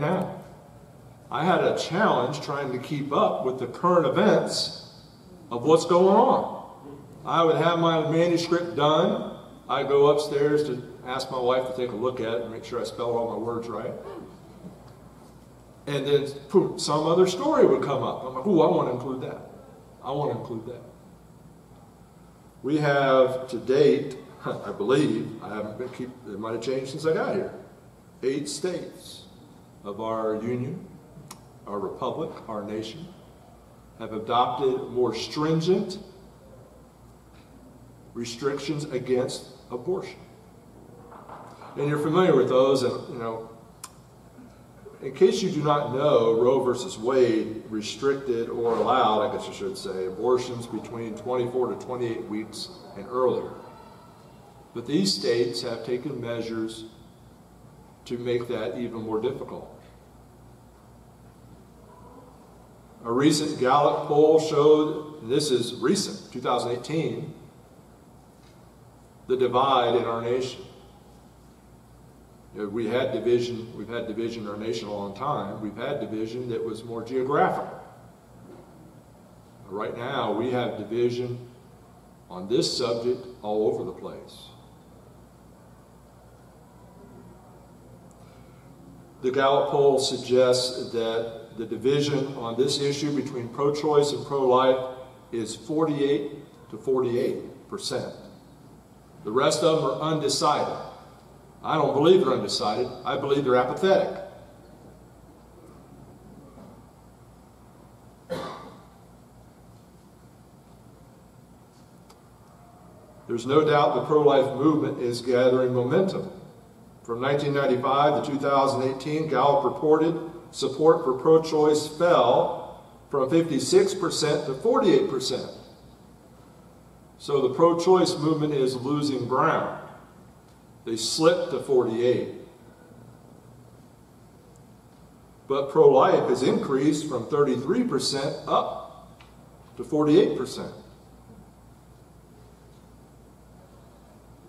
now. I had a challenge trying to keep up with the current events of what's going on. I would have my manuscript done. I'd go upstairs to ask my wife to take a look at it and make sure I spell all my words right. And then poof, some other story would come up. I'm like, ooh, I want to include that. I want to include that. We have to date, I believe, I haven't been keep, it might have changed since I got here, 8 states of our union, our republic, our nation, have adopted more stringent restrictions against abortion. And you're familiar with those, and you know, in case you do not know, Roe versus Wade restricted or allowed, I guess I should say, abortions between 24 to 28 weeks and earlier. But these states have taken measures to make that even more difficult. A recent Gallup poll showed, and this is recent, 2018, the divide in our nation. You know, we had division, we've had division in our nation a long time. We've had division that was more geographical. But right now, we have division on this subject all over the place. The Gallup poll suggests that the division on this issue between pro-choice and pro-life is 48% to 48%. The rest of them are undecided. I don't believe they're undecided. I believe they're apathetic. There's no doubt the pro-life movement is gathering momentum. From 1995 to 2018, Gallup reported support for pro-choice fell from 56% to 48%. So the pro-choice movement is losing ground. They slipped to 48. But pro-life has increased from 33% up to 48%.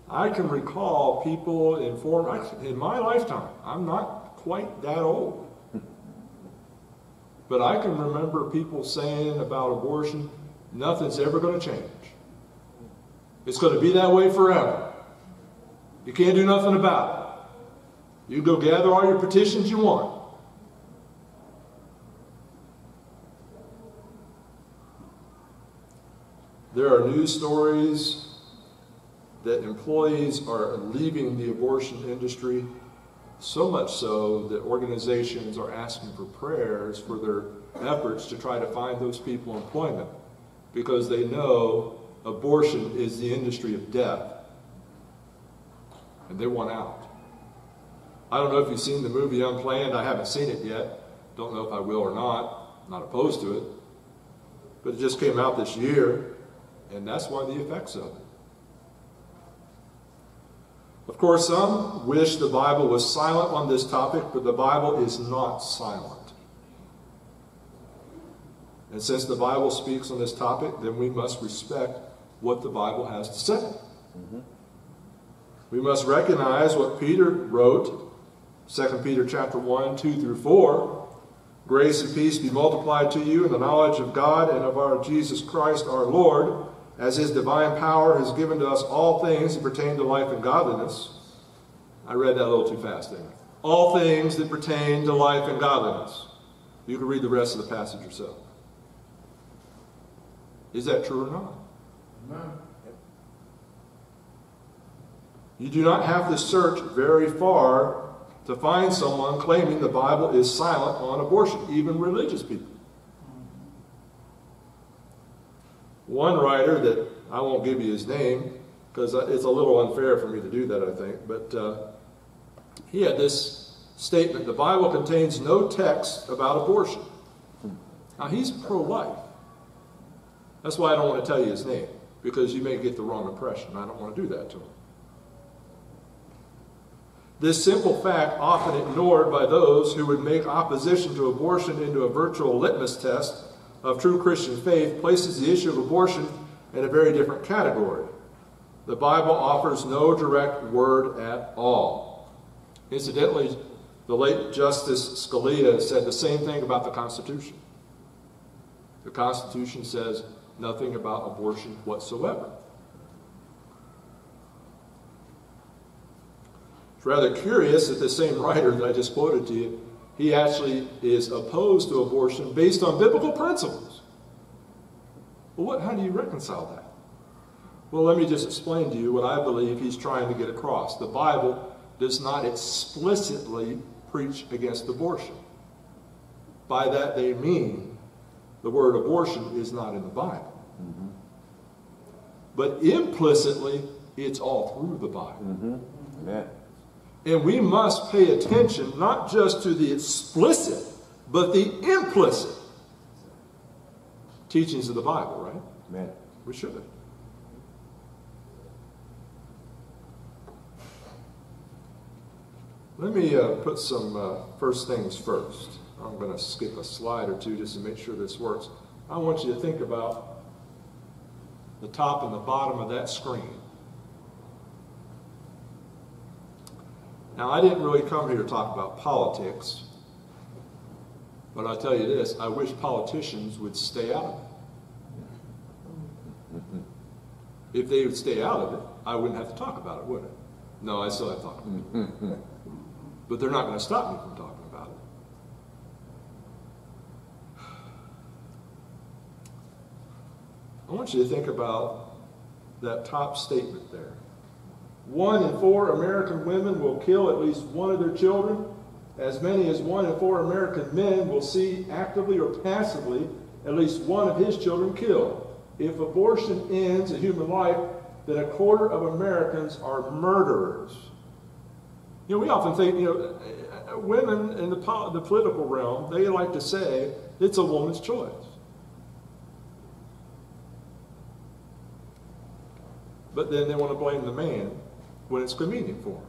I can recall people in my lifetime, I'm not quite that old, but I can remember people saying about abortion, nothing's ever going to change. It's going to be that way forever. You can't do nothing about it. You go gather all your petitions you want. There are news stories that employees are leaving the abortion industry, so much so that organizations are asking for prayers for their efforts to try to find those people employment, because they know abortion is the industry of death, and they want out. I don't know if you've seen the movie Unplanned. I haven't seen it yet. Don't know if I will or not. I'm not opposed to it. But it just came out this year, and that's one of the effects of it. Of course, some wish the Bible was silent on this topic, but the Bible is not silent. And since the Bible speaks on this topic, then we must respect what the Bible has to say. Mm-hmm. We must recognize what Peter wrote, 2 Peter chapter 1, 2 through 4. Grace and peace be multiplied to you in the knowledge of God and of our Jesus Christ our Lord, as his divine power has given to us all things that pertain to life and godliness. I read that a little too fast there. All things that pertain to life and godliness. You can read the rest of the passage yourself. Is that true or not? No. You do not have to search very far to find someone claiming the Bible is silent on abortion, even religious people. One writer that, I won't give you his name, because it's a little unfair for me to do that, I think, but he had this statement: the Bible contains no text about abortion. Now, he's pro-life. That's why I don't want to tell you his name, because you may get the wrong impression. I don't want to do that to him. This simple fact, often ignored by those who would make opposition to abortion into a virtual litmus test of true Christian faith, places the issue of abortion in a very different category. The Bible offers no direct word at all. Incidentally, The late Justice Scalia said the same thing about the Constitution. The Constitution says nothing about abortion whatsoever. It's rather curious that the same writer that I just quoted to you, he actually is opposed to abortion based on biblical principles. Well, how do you reconcile that? Well, let me just explain to you what I believe he's trying to get across. The Bible does not explicitly preach against abortion. By that they mean the word abortion is not in the Bible. Mm-hmm. But implicitly, it's all through the Bible. Mm-hmm. Yeah. And we must pay attention not just to the explicit, but the implicit teachings of the Bible, right? Amen. We should. Let me put some first things first. I'm going to skip a slide or two just to make sure this works. I want you to think about the top and the bottom of that screen. Now, I didn't really come here to talk about politics, but I'll tell you this, I wish politicians would stay out of it. If they would stay out of it, I wouldn't have to talk about it, would I? No, I still have to talk about it. But they're not going to stop me from talking about it. I want you to think about that top statement there. 1 in 4 American women will kill at least one of their children. As many as 1 in 4 American men will see actively or passively at least one of his children killed. If abortion ends a human life, then 1/4 of Americans are murderers. You know, we often think, you know, women in the political realm, they like to say it's a woman's choice. But then they want to blame the man when it's convenient for them.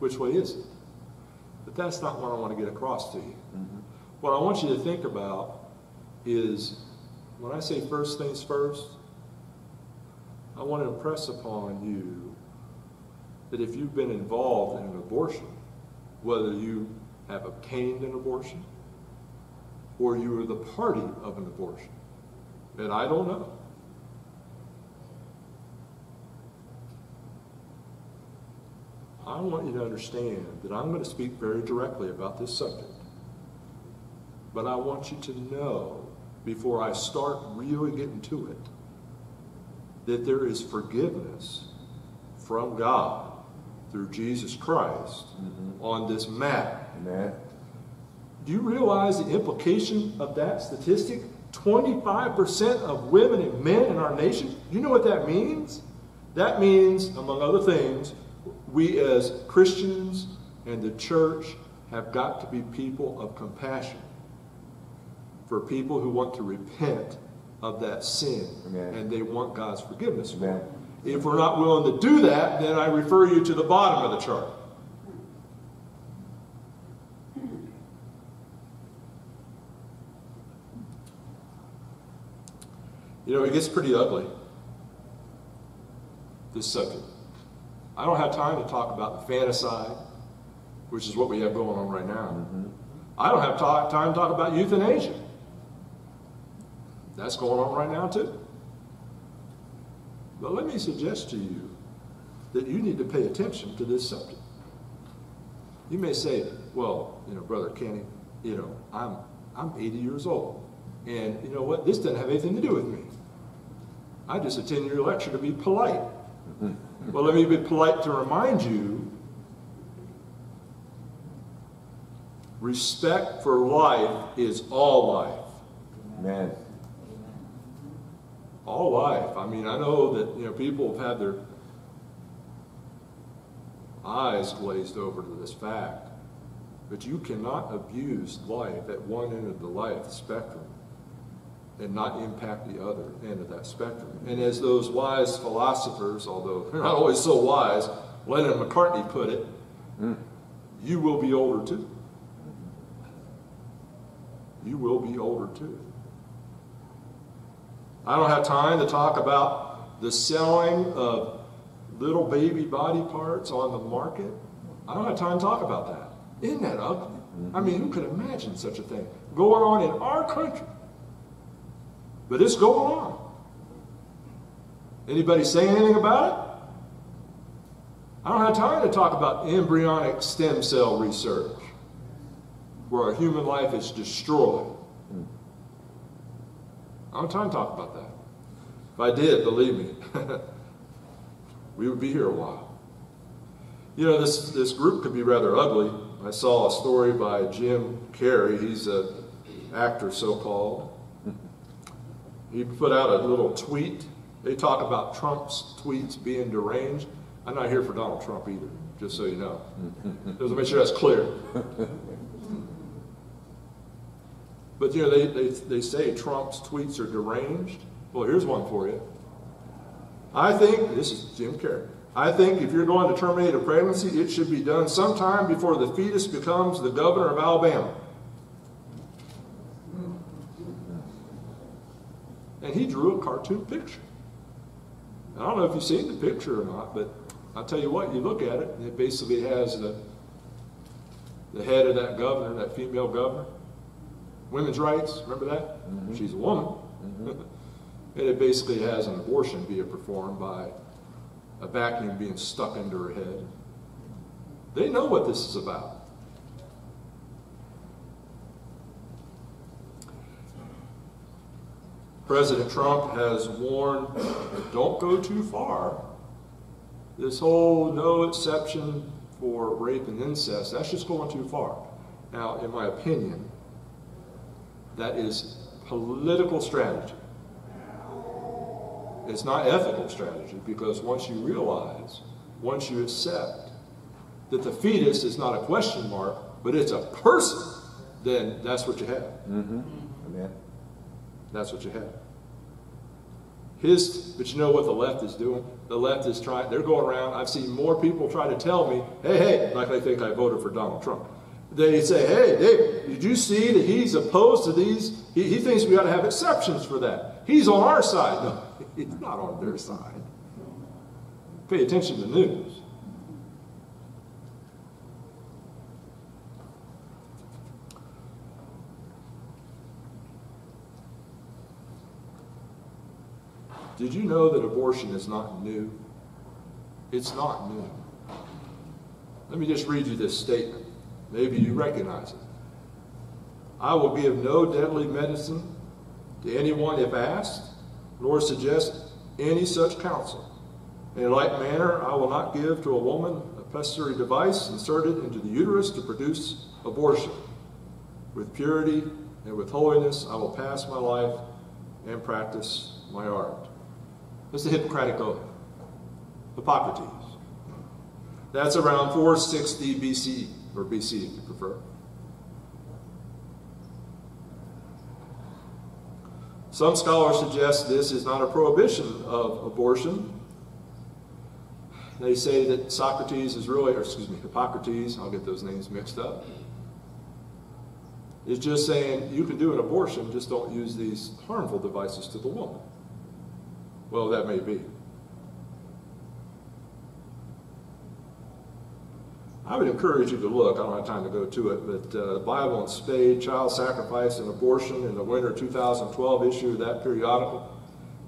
Which way is it? But that's not what I want to get across to you. Mm-hmm. What I want you to think about is, when I say first things first, I want to impress upon you that if you've been involved in an abortion, whether you have obtained an abortion or you were the party of an abortion, and I don't know. I want you to understand that I'm going to speak very directly about this subject. But I want you to know, before I start really getting to it, that there is forgiveness from God through Jesus Christ on this matter. Amen. Do you realize the implication of that statistic? 25% of women and men in our nation? You know what that means? That means, among other things, we as Christians and the church have got to be people of compassion for people who want to repent of that sin. Amen. And they want God's forgiveness. Amen. If we're not willing to do that, then I refer you to the bottom of the chart. You know, it gets pretty ugly, this subject. I don't have time to talk about the infanticide, which is what we have going on right now. Mm-hmm. I don't have time to talk about euthanasia. That's going on right now too. But let me suggest to you that you need to pay attention to this subject. You may say, well, you know, Brother Kenny, you know, I'm 80 years old. And you know what? This doesn't have anything to do with me. I just attend your lecture to be polite. Well, let me be polite to remind you, respect for life is all life. Amen. All life. I mean, I know that, you know, people have had their eyes glazed over to this fact, but you cannot abuse life at one end of the life spectrum and not impact the other end of that spectrum. And as those wise philosophers, although they're not always so wise, Lennon and McCartney put it, you will be older too. You will be older too. I don't have time to talk about the selling of little baby body parts on the market. I don't have time to talk about that. Isn't that ugly? I mean, who could imagine such a thing going on in our country? But it's going on. Anybody saying anything about it? I don't have time to talk about embryonic stem cell research, where a human life is destroyed. I don't have time to talk about that. If I did, believe me, we would be here a while. You know, this group could be rather ugly. I saw a story by Jim Carrey. He's an actor, so-called. He put out a little tweet. They talk about Trump's tweets being deranged. I'm not here for Donald Trump either, just so you know. Just to make sure that's clear. But you know, they say Trump's tweets are deranged. Well, here's one for you. I think, this is Jim Carrey, I think if you're going to terminate a pregnancy, it should be done sometime before the fetus becomes the governor of Alabama. And he drew a cartoon picture. I don't know if you've seen the picture or not, but I'll tell you what, you look at it, and it basically has the head of that governor, that female governor. Women's rights, remember that? Mm-hmm. She's a woman. Mm-hmm. And it basically has an abortion being performed by a vacuum being stuck into her head. They know what this is about. President Trump has warned, don't go too far. This whole no exception for rape and incest, that's just going too far. Now, in my opinion, that is political strategy. It's not ethical strategy, because once you realize, once you accept that the fetus is not a question mark, but it's a person, then that's what you have. Mm-hmm. Amen. That's what you have. But you know what the left is doing? The left is trying, they're going around, I've seen more people try to tell me, hey, like they think I voted for Donald Trump. They say, hey, Dave, did you see that he's opposed to these? He thinks we ought to have exceptions for that. He's on our side. No, he's not on their side. Pay attention to the news. Did you know that abortion is not new? It's not new. Let me just read you this statement. Maybe you recognize it. I will give no deadly medicine to anyone if asked, nor suggest any such counsel. In like manner, I will not give to a woman a pessary device inserted into the uterus to produce abortion. With purity and with holiness, I will pass my life and practice my art. That's the Hippocratic Oath. Hippocrates. That's around 460 BC, or BC if you prefer. Some scholars suggest this is not a prohibition of abortion. They say that Hippocrates, I'll get those names mixed up, is just saying you can do an abortion, just don't use these harmful devices to the woman. Well, that may be. I would encourage you to look. I don't have time to go to it, but Bible and Spade, Child Sacrifice and Abortion, in the winter 2012 issue of that periodical,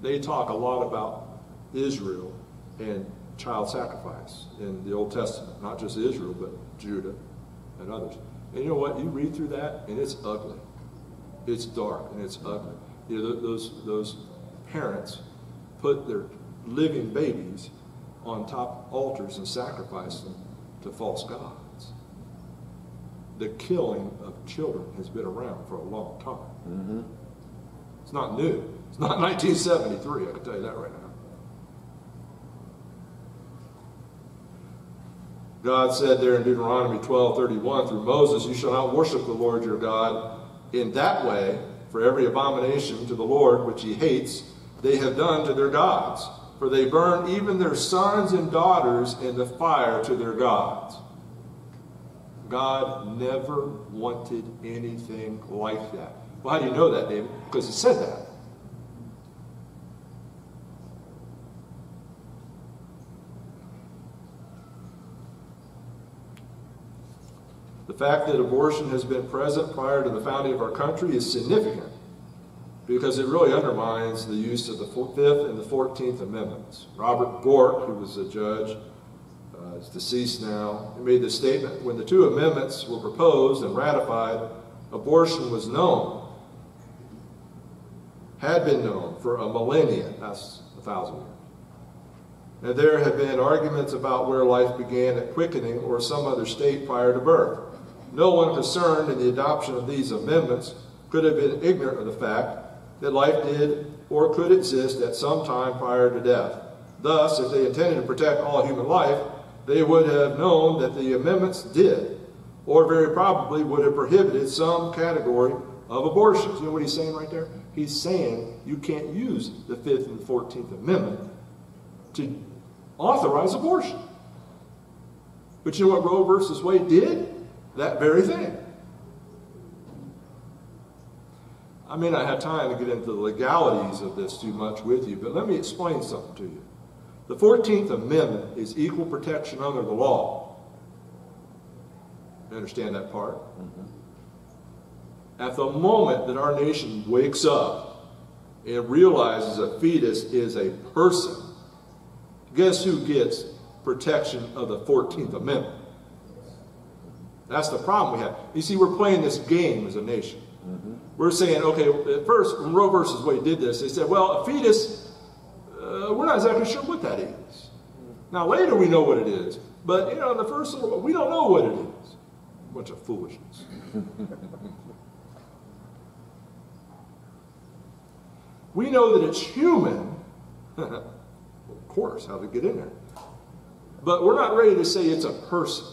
they talk a lot about Israel and child sacrifice in the Old Testament. Not just Israel, but Judah and others. And you know what? You read through that, and it's ugly. It's dark, and it's ugly. You know, those parents put their living babies on top altars and sacrifice them to false gods. The killing of children has been around for a long time. Mm-hmm. It's not new. It's not 1973, I can tell you that right now. God said there in Deuteronomy 12:31 through Moses, you shall not worship the Lord your God in that way, for every abomination to the Lord which he hates, they have done to their gods. For they burn even their sons and daughters in the fire to their gods. God never wanted anything like that. Well, how do you know that, David? Because he said that. fact that abortion has been present prior to the founding of our country is significant because it really undermines the use of the Fifth and the 14th Amendments. Robert Bork, who was a judge, is deceased now, made the statement, when the two amendments were proposed and ratified, abortion was known, had been known for a millennia, that's 1,000 years. And there have been arguments about where life began at quickening or some other state prior to birth. No one concerned in the adoption of these amendments could have been ignorant of the fact that life did or could exist at some time prior to death. Thus, if they intended to protect all human life, they would have known that the amendments did, or very probably would have prohibited some category of abortions. You know what he's saying right there? He's saying you can't use the 5th and the 14th Amendment to authorize abortion. But you know what Roe versus Wade did? That very thing. I may not have time to get into the legalities of this too much with you, but let me explain something to you. The 14th Amendment is equal protection under the law. You understand that part? Mm-hmm. At the moment that our nation wakes up and realizes a fetus is a person, guess who gets protection of the 14th Amendment? That's the problem we have. You see, we're playing this game as a nation. Mm-hmm. We're saying, okay, at first, when Roe versus Wade did this, they said, well, a fetus, we're not exactly sure what that is. Now, later we know what it is, but, you know, in the first little, we don't know what it is. Bunch of foolishness. We know that it's human. Course, how to get in there. But we're not ready to say it's a person.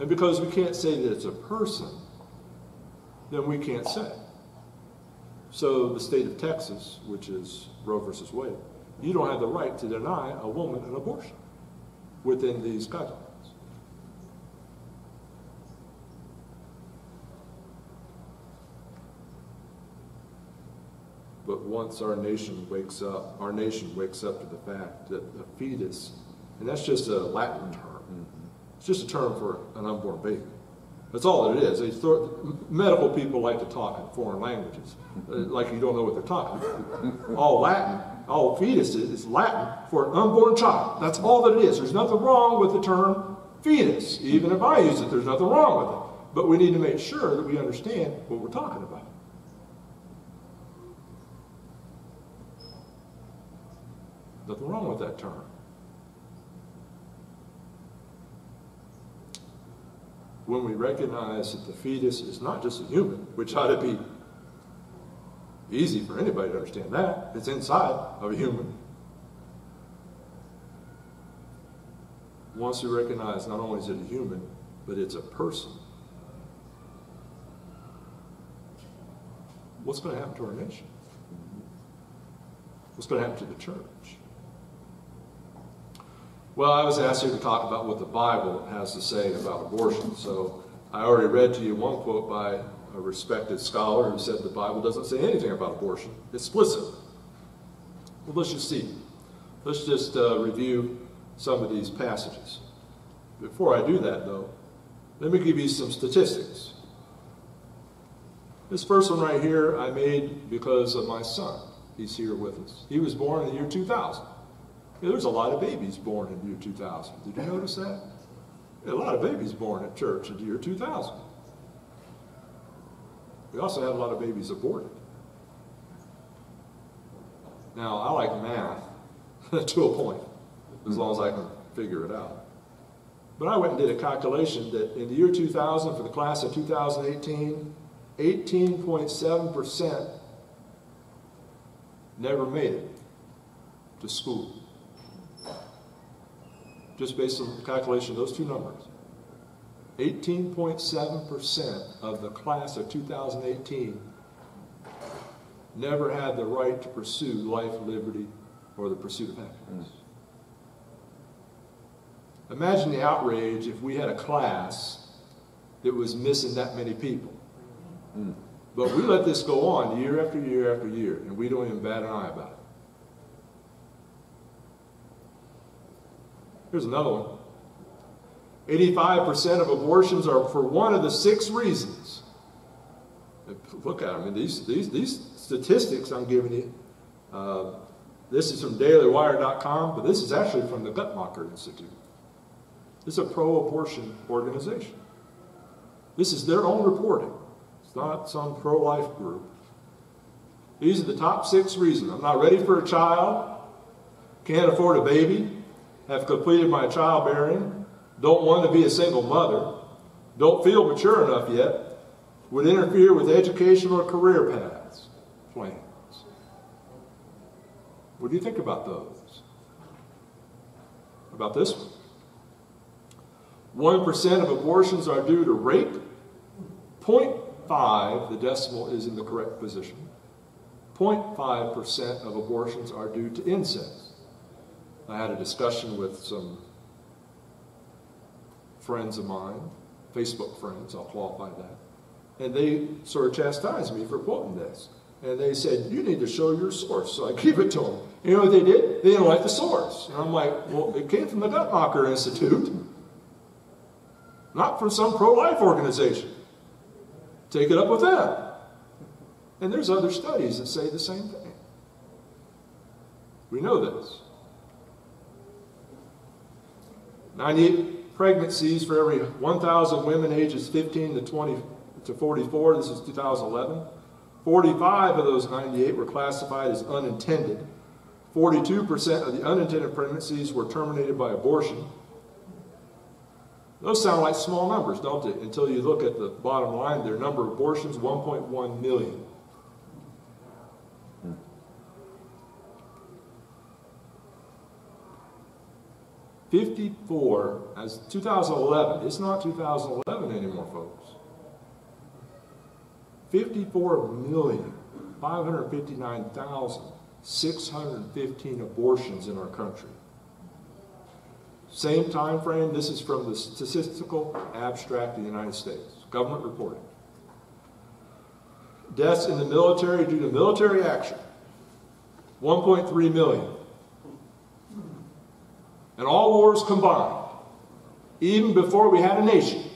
And because we can't say that it's a person, then we can't say. So the state of Texas, which is Roe versus Wade, you don't have the right to deny a woman an abortion within these guidelines. But once our nation wakes up, to the fact that a fetus, and that's just a Latin term. Mm-hmm. It's just a term for an unborn baby. That's all it is. Medical people like to talk in foreign languages, like you don't know what they're talking about. All Latin, all fetus is Latin for an unborn child. That's all that it is. There's nothing wrong with the term fetus. Even if I use it, there's nothing wrong with it. But we need to make sure that we understand what we're talking about. Nothing wrong with that term. When we recognize that the fetus is not just a human, which ought to be easy for anybody to understand that, it's inside of a human. Once we recognize not only is it a human, but it's a person, what's going to happen to our nation? What's going to happen to the church? Well, I was asked here to talk about what the Bible has to say about abortion. So I already read to you one quote by a respected scholar who said the Bible doesn't say anything about abortion explicitly. Well, let's just see. Let's just review some of these passages. Before I do that, though, let me give you some statistics. This first one right here I made because of my son. He's here with us. He was born in the year 2000. Yeah, there's a lot of babies born in the year 2000. Did you notice that? Yeah, a lot of babies born at church in the year 2000. We also had a lot of babies aborted. Now, I like math to a point, as long as I can figure it out. But I went and did a calculation that in the year 2000, for the class of 2018, 18.7% never made it to school. Just based on the calculation of those two numbers. 18.7% of the class of 2018 never had the right to pursue life, liberty, or the pursuit of happiness. Imagine the outrage if we had a class that was missing that many people. Mm. But we let this go on year after year after year, and we don't even bat an eye about it. Here's another one. 85% of abortions are for one of the six reasons. Look at them. I mean, these statistics I'm giving you, this is from dailywire.com, but this is actually from the Guttmacher Institute. It's a pro-abortion organization. This is their own reporting. It's not some pro-life group. These are the top six reasons. I'm not ready for a child. Can't afford a baby. Have completed my childbearing. Don't want to be a single mother. Don't feel mature enough yet. Would interfere with educational or career paths, plans. What do you think about those? About this one? 1% of abortions are due to rape. 0.5, the decimal is in the correct position. 0.5% of abortions are due to incest. I had a discussion with some friends of mine, Facebook friends, I'll qualify that. And they sort of chastised me for quoting this. And they said, you need to show your source. So I gave it to them. You know what they did? They didn't like the source. And I'm like, well, it came from the Guttmacher Institute, not from some pro-life organization. Take it up with them. And there's other studies that say the same thing. We know this. 98 pregnancies for every 1,000 women ages 15 to 20. To 44, this is 2011. 45 of those 98 were classified as unintended. 42% of the unintended pregnancies were terminated by abortion. Those sound like small numbers, don't they? Until you look at the bottom line, their number of abortions, 1.1 million. As 2011, it's not 2011 anymore, folks. 54,559,615 abortions in our country. Same time frame, this is from the Statistical Abstract of the United States, government reporting. Deaths in the military due to military action, 1.3 million. And all wars combined, even before we had a nation.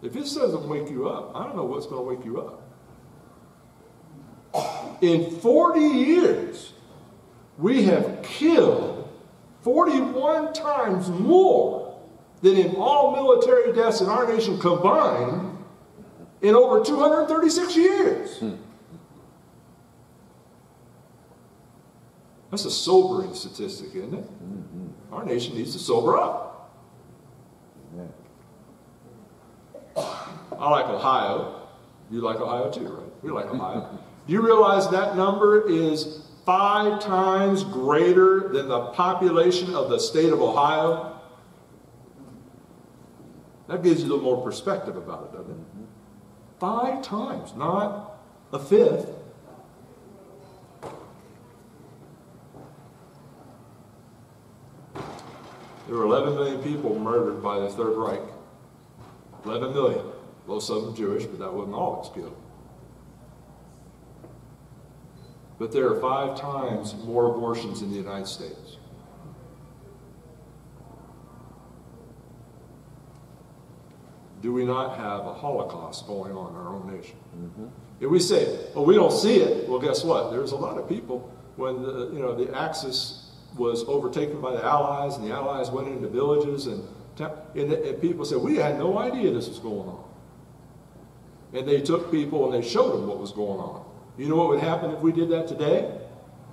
If this doesn't wake you up, I don't know what's going to wake you up. In 40 years, we have killed 41 times more than in all military deaths in our nation combined in over 236 years. That's a sobering statistic, isn't it? Our nation needs to sober up. I like Ohio. You like Ohio too, right? We like Ohio. Do you realize that number is 5 times greater than the population of the state of Ohio? That gives you a little more perspective about it, doesn't it? 5 times, not a fifth. There were 11 million people murdered by the Third Reich. 11 million. Most of them Jewish, but that wasn't all that's killed. But there are 5 times more abortions in the United States. Do we not have a Holocaust going on in our own nation? If we say, well, we don't see it, well, guess what? There's a lot of people when the, you know, the Axis was overtaken by the Allies, and the Allies went into villages, and people said, we had no idea this was going on. And they took people and they showed them what was going on. You know what would happen if we did that today?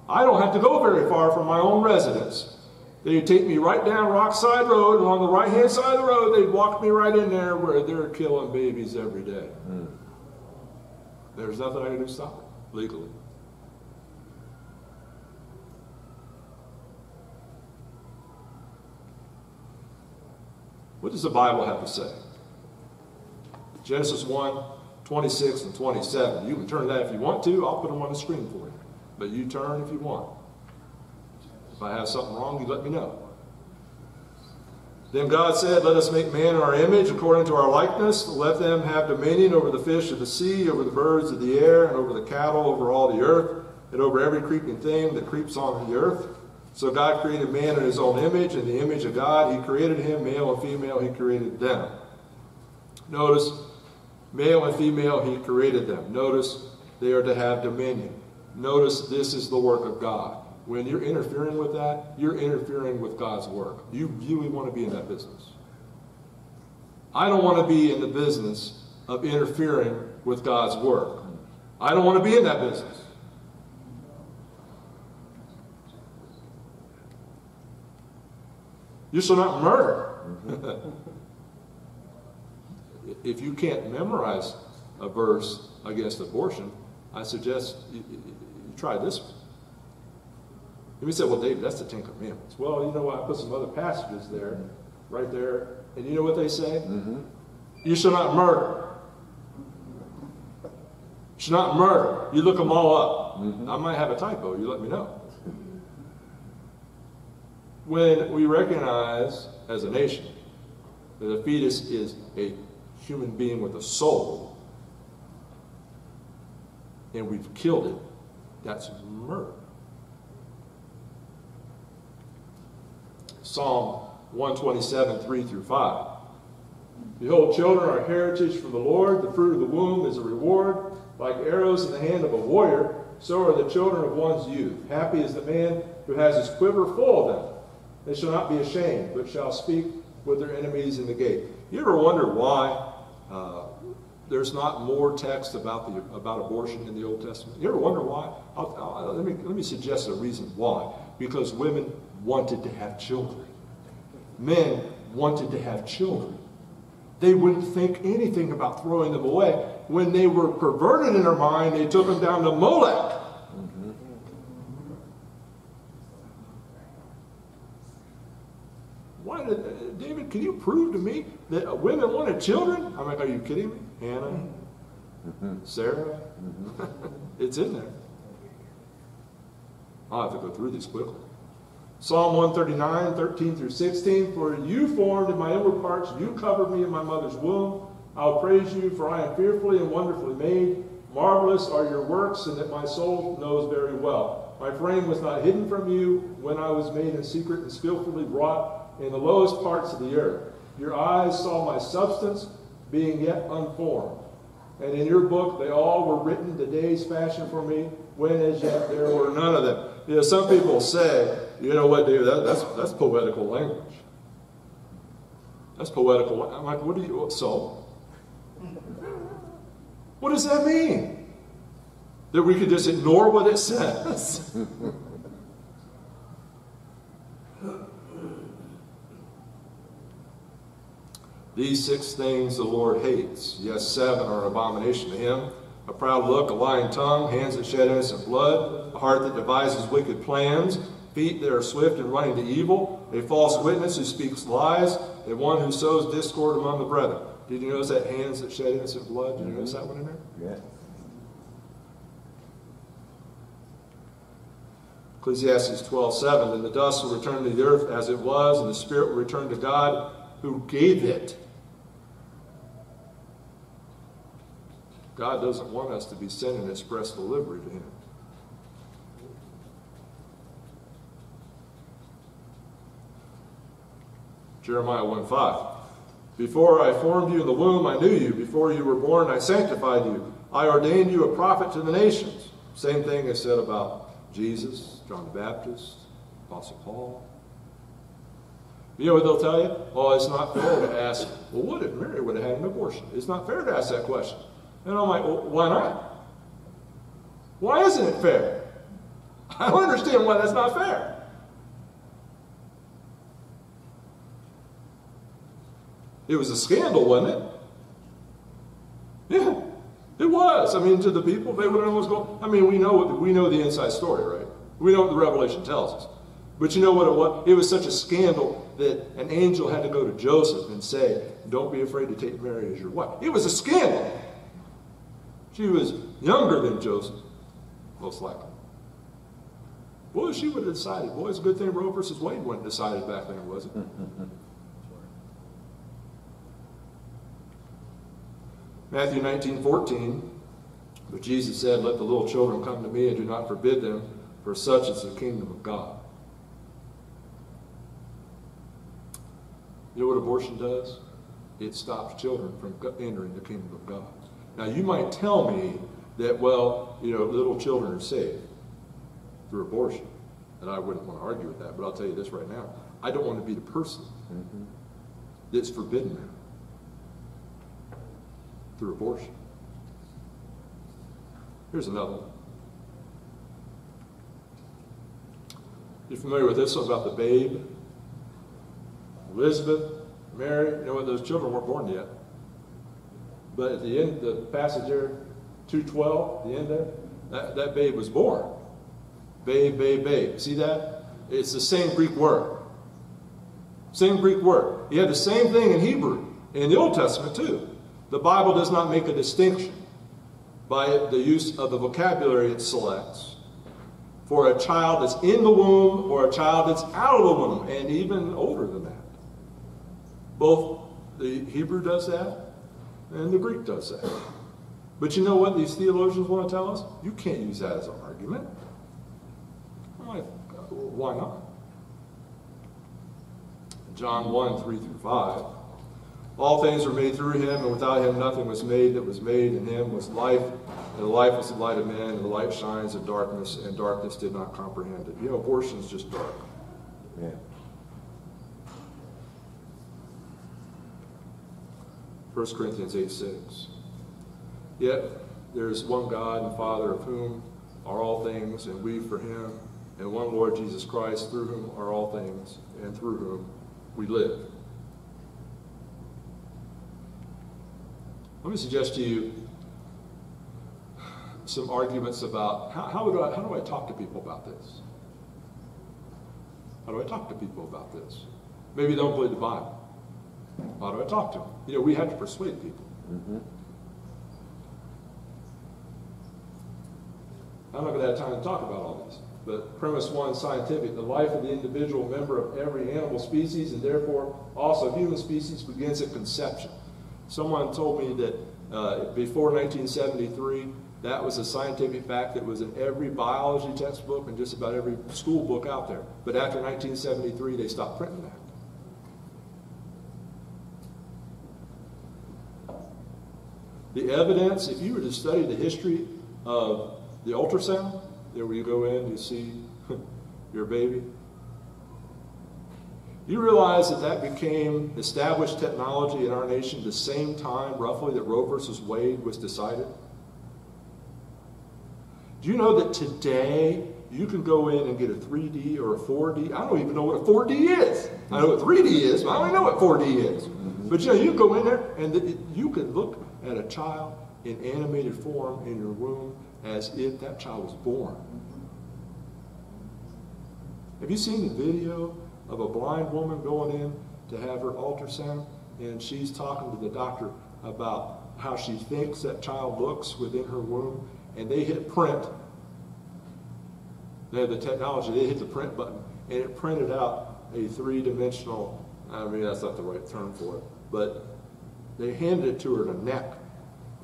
I don't have to go very far from my own residence. They'd take me right down Rockside Road, and on the right-hand side of the road, they'd walk me right in there where they're killing babies every day. There's nothing I can do to stop it, legally. What does the Bible have to say? Genesis 1:26 and 27. You can turn that if you want to. I'll put them on the screen for you. But you turn if you want. If I have something wrong, you let me know. Then God said, let us make man in our image, according to our likeness. Let them have dominion over the fish of the sea, over the birds of the air, and over the cattle, over all the earth, and over every creeping thing that creeps on the earth. So God created man in his own image, in the image of God he created him, male and female he created them. Notice, male and female he created them. Notice, they are to have dominion. Notice, this is the work of God. When you're interfering with that, you're interfering with God's work. You really want to be in that business. I don't want to be in the business of interfering with God's work. I don't want to be in that business. You shall not murder. If you can't memorize a verse against abortion, I suggest you try this one. You may say, well, David, that's the Ten Commandments. Well, you know what? I put some other passages there, right there. And you know what they say? Mm-hmm. You shall not murder. You shall not murder. You look them all up. Mm-hmm. I might have a typo. You let me know. When we recognize as a nation that a fetus is a human being with a soul, and we've killed it, that's murder. Psalm 127, 3 through 5. Behold, children are a heritage from the Lord. The fruit of the womb is a reward. Like arrows in the hand of a warrior, so are the children of one's youth. Happy is the man who has his quiver full of them. They shall not be ashamed, but shall speak with their enemies in the gate. You ever wonder why there's not more text about abortion in the Old Testament? You ever wonder why? Let me suggest a reason why. Because women wanted to have children. Men wanted to have children. They wouldn't think anything about throwing them away. When they were perverted in their mind, they took them down to Molech. Mm-hmm. Why did, David, can you prove to me that women wanted children? I'm like, are you kidding me? Hannah, mm-hmm. Sarah, mm-hmm. It's in there. I'll have to go through these quickly. Psalm 139, 13 through 16, for you formed in my inward parts, you covered me in my mother's womb. I'll praise you, for I am fearfully and wonderfully made. Marvelous are your works, and that my soul knows very well. My frame was not hidden from you when I was made in secret and skillfully wrought in the lowest parts of the earth. Your eyes saw my substance, being yet unformed. And in your book they all were written, the days fashioned for me, when as yet there were none of them. You know, some people say, you know what, David, that's poetical language. That's poetical language. I'm like, what do you, so? What does that mean? That we could just ignore what it says? These six things the Lord hates. Yes, seven are an abomination to him. A proud look, a lying tongue, hands that shed innocent blood, a heart that devises wicked plans, feet that are swift in running to evil, a false witness who speaks lies, and one who sows discord among the brethren. Did you notice that hands that shed innocent blood? Did you notice that one in there? Yeah. Ecclesiastes 12:7. Then the dust will return to the earth as it was, and the spirit will return to God who gave it. God doesn't want us to be sending express delivery to him. Jeremiah 1:5. Before I formed you in the womb, I knew you. Before you were born, I sanctified you. I ordained you a prophet to the nations. Same thing is said about Jesus, John the Baptist, Apostle Paul. You know what they'll tell you? Oh, it's not fair to ask, well, what if Mary would have had an abortion? It's not fair to ask that question. And I'm like, well, why not? Why isn't it fair? I don't understand why that's not fair. It was a scandal, wasn't it? Yeah, it was. I mean, to the people, they wouldn't know what's going on. I mean, we know the inside story, right? We know what the Revelation tells us. But you know what it was? It was such a scandal that an angel had to go to Joseph and say, don't be afraid to take Mary as your wife. It was a scandal. She was younger than Joseph, most likely. Boy, she would have decided. Boy, it's a good thing Roe versus Wade wasn't decided back then, was it? Matthew 19:14, but Jesus said, let the little children come to me and do not forbid them, for such is the kingdom of God. You know what abortion does? It stops children from entering the kingdom of God. Now, you might tell me that, well, you know, little children are saved through abortion. And I wouldn't want to argue with that, but I'll tell you this right now. I don't want to be the person that's forbidden now through abortion. Here's another one. You're familiar with this one about the babe? Elizabeth, Mary, you know what, those children weren't born yet. But at the end, the passage there, 2:12, the end there, that babe was born. Babe, babe, babe. See that? It's the same Greek word. Same Greek word. You have the same thing in Hebrew, in the Old Testament too. The Bible does not make a distinction by the use of the vocabulary it selects for a child that's in the womb or a child that's out of the womb, and even older than that. Both the Hebrew does that and the Greek does that. But you know what these theologians want to tell us? You can't use that as an argument. Why not? John 1:3-5. All things were made through him, and without him nothing was made that was made. In him was life, and the life was the light of man, and the light shines in darkness, and darkness did not comprehend it. You know, abortion is just dark. Yeah. First Corinthians 8:6. Yet there is one God and Father, of whom are all things, and we for him, and one Lord Jesus Christ, through whom are all things, and through whom we live. Let me suggest to you some arguments about how do I talk to people about this? How do I talk to people about this? Maybe they don't believe the Bible. How do I talk to them? You know, we have to persuade people. I'm not going to have time to talk about all this. But premise one, scientific, the life of the individual member of every animal species, and therefore also human species, begins at conception. Someone told me that before 1973, that was a scientific fact that was in every biology textbook and just about every school book out there. But after 1973, they stopped printing that. The evidence, if you were to study the history of the ultrasound, there where you go in, you see your baby. You realize that that became established technology in our nation the same time, roughly, that Roe versus Wade was decided? Do you know that today you can go in and get a 3D or a 4D? I don't even know what a 4D is. I know what 3D is, but I don't even know what 4D is. But you know, you go in there and you can look at a child in animated form in your womb as if that child was born. Have you seen the video of a blind woman going in to have her ultrasound, and she's talking to the doctor about how she thinks that child looks within her womb, and they hit print. They have the technology, they hit the print button, and it printed out a three-dimensional, I mean, that's not the right term for it, but they handed it to her in a napkin,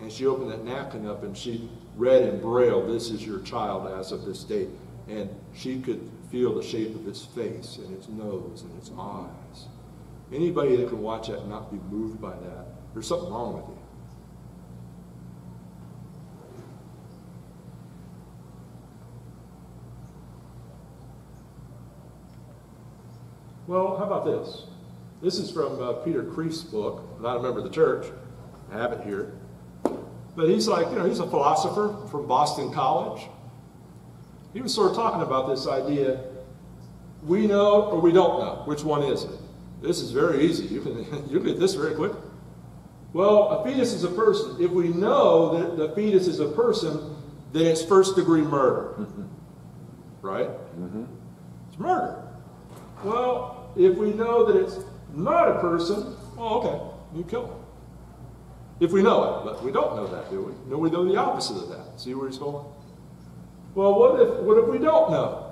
and she opened that napkin up and she read in Braille, "This is your child as of this date." And she could feel the shape of its face and its nose and its eyes. Anybody that can watch that and not be moved by that, there's something wrong with you. Well, how about this? This is from Peter Kreef's book, not a member of the church. I have it here. But he's like, you know, he's a philosopher from Boston College. He was sort of talking about this idea, we know or we don't know. Which one is it? This is very easy. You can get this very quick. Well, a fetus is a person. If we know that the fetus is a person, then it's first-degree murder. Right? It's murder. Well, if we know that it's not a person, well, okay, you kill him. If we know it, but we don't know that, do we? No, we know the opposite of that. See where he's going? Well, what if we don't know?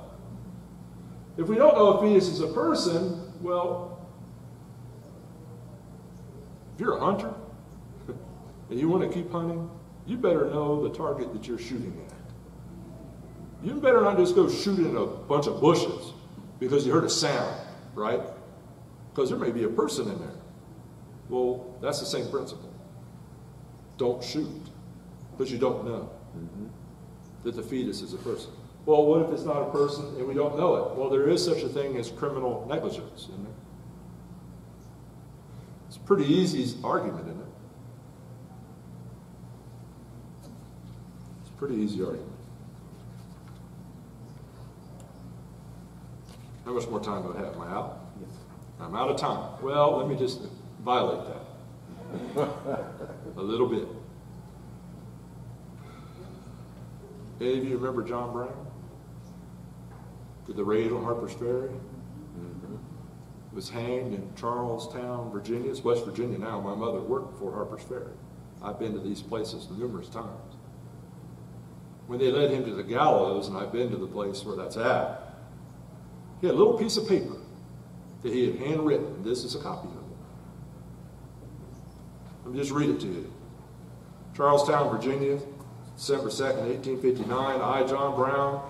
If we don't know a fetus is a person, well, if you're a hunter and you want to keep hunting, you better know the target that you're shooting at. You better not just go shooting a bunch of bushes because you heard a sound, right? because there may be a person in there. Well, that's the same principle. Don't shoot, because you don't know that the fetus is a person. Well, what if it's not a person and we don't know it? Well, there is such a thing as criminal negligence, isn't there? It's a pretty easy argument, isn't it? It's a pretty easy argument. How much more time do I have? Am I out? Yes. I'm out of time. Well, let me just violate that a little bit. Any of you remember John Brown? Did the raid on Harper's Ferry? Was hanged in Charlestown, Virginia. It's West Virginia now. My mother worked for Harper's Ferry. I've been to these places numerous times. When they led him to the gallows, and I've been to the place where that's at, he had a little piece of paper that he had handwritten. This is a copy of it. Let me just read it to you. Charlestown, Virginia, December 2nd, 1859, I, John Brown,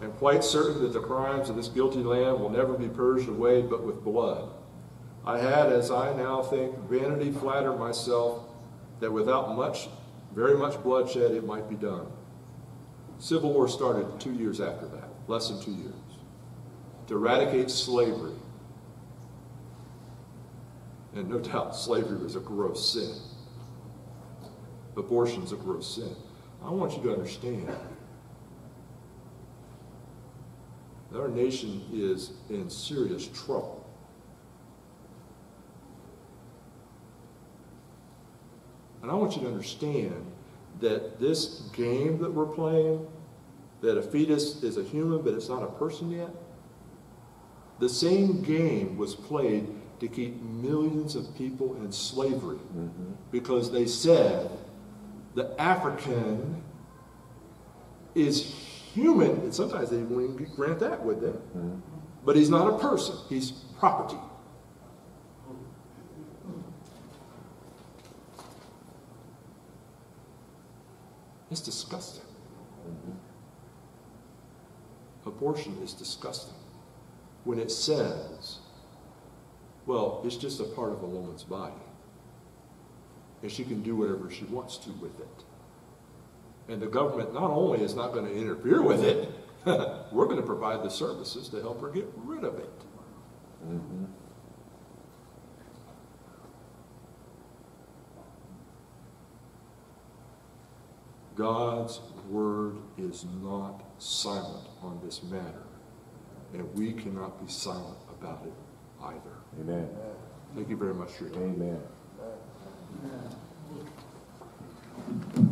am quite certain that the crimes of this guilty land will never be purged away but with blood. I had, as I now think, vanity flatter myself that without much, very much bloodshed it might be done. Civil war started 2 years after that, less than 2 years, to eradicate slavery. And no doubt slavery was a gross sin. Abortion's a gross sin. I want you to understand that our nation is in serious trouble. And I want you to understand that this game that we're playing, that a fetus is a human but it's not a person yet, the same game was played to keep millions of people in slavery because they said the African is human, and sometimes they wouldn't even grant that, would they? But he's not a person, he's property. It's disgusting. Abortion is disgusting when it says, well, it's just a part of a woman's body, and she can do whatever she wants to with it. And the government not only is not going to interfere with it, we're going to provide the services to help her get rid of it. God's word is not silent on this matter, and we cannot be silent about it either. Amen. Thank you very much for your time. Amen.